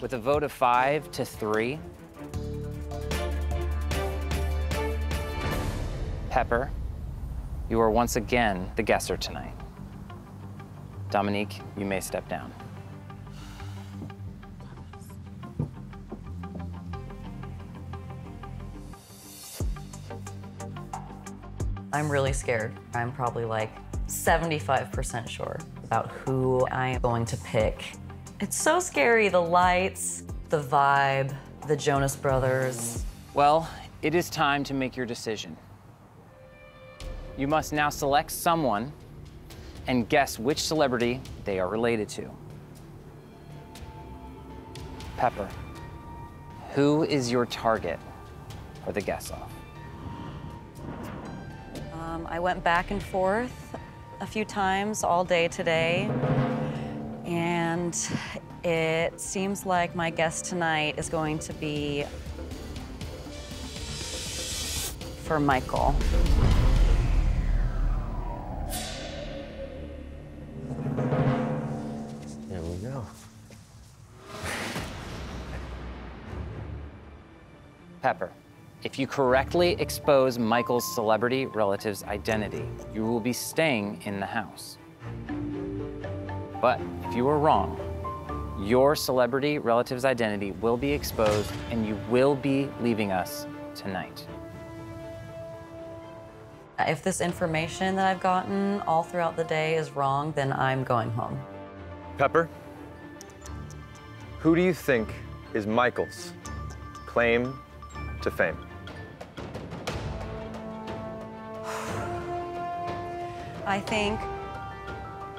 with a vote of 5-3. Pepper, you are once again the guesser tonight. Dominique, you may step down. I'm really scared. I'm probably like 75% sure about who I'm going to pick. It's so scary, the lights, the vibe, the Jonas Brothers. Well, it is time to make your decision. You must now select someone and guess which celebrity they are related to. Pepper, who is your target for the guess-off? I went back and forth a few times all day today, and it seems like my guest tonight is going to be for Michael. There we go. Pepper. If you correctly expose Michael's celebrity relative's identity, you will be staying in the house. But if you are wrong, your celebrity relative's identity will be exposed and you will be leaving us tonight. If this information that I've gotten all throughout the day is wrong, then I'm going home. Pepper, who do you think is Michael's claim to fame? I think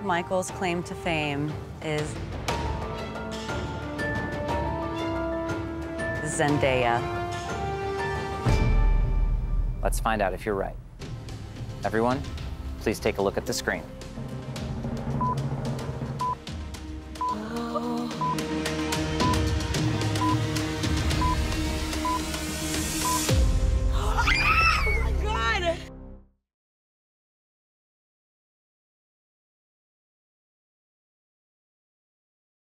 Michael's claim to fame is Zendaya. Let's find out if you're right. Everyone, please take a look at the screen.